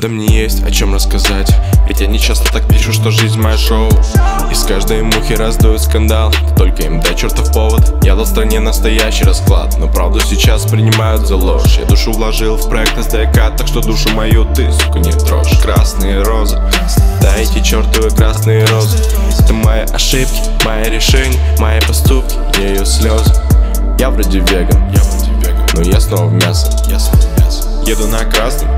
Да мне есть о чем рассказать, ведь они часто так пишут, что жизнь моя шоу. Из каждой мухи раздует скандал, только им дай чертов повод. Я дал стране настоящий расклад, но правду сейчас принимают за ложь. Я душу вложил в проект СДК, так что душу мою ты, сука, не трожь. Красные розы, да эти чертовы красные розы. Это мои ошибки, мои решения, мои поступки, ее слезы. Я вроде веган, но я снова в мясо. Еду на красный,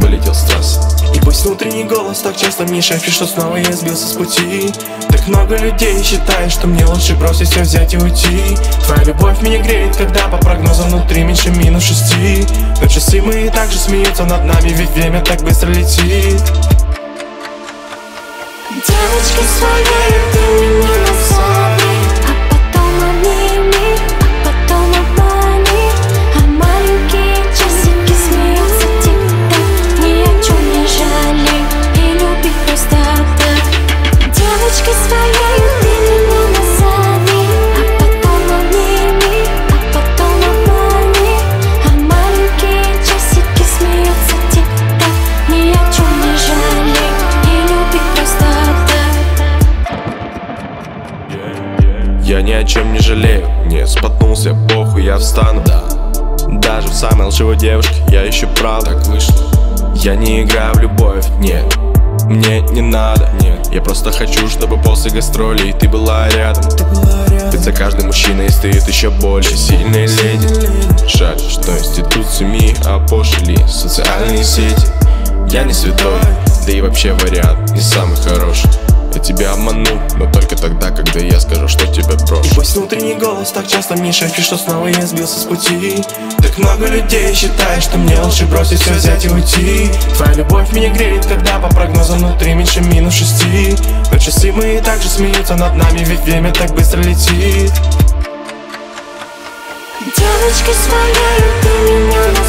вылетел с трассы. И пусть внутренний голос так часто мне шепчет, что снова я сбился с пути. Так много людей считает, что мне лучше бросить все, взять и уйти. Твоя любовь меня греет, когда по прогнозам внутри меньше минус 6. Но часы мои также смеются над нами, ведь время так быстро летит. Девочки своей ты меня назови, а потом обними, а потом обмани. А маленькие часики смеются тик-так, ни о чем не жалей и люби просто так. Девочки своей ты меня назови, а потом обними, а потом обмани. А маленькие часики смеются тик-так, ни о чем не жалей и люби просто так. Я ни о чем не жалею, не споткнулся, похуй, я встану. Да. Даже в самой лживой девушке я ищу правду. Так вышло. Я не играю в любовь, нет, мне не надо, нет. Я просто хочу, чтобы после гастролей ты была рядом. Ведь за каждым мужчиной стоит еще более сильная леди. Жаль, что институт семьи опошли социальные сети. Я не святой, да и вообще вариант не самый хороший. Я тебя обману, но только тогда, когда я скажу, что тебя брошу. И пусть внутренний голос так часто мне шепчет, что снова я сбился с пути. Так много людей считает, что мне лучше бросить все, взять и уйти. Твоя любовь меня греет, когда по прогнозам внутри меньше минус 6. Но часы мои также смеются над нами, ведь время так быстро летит. Девочки, своей ты меня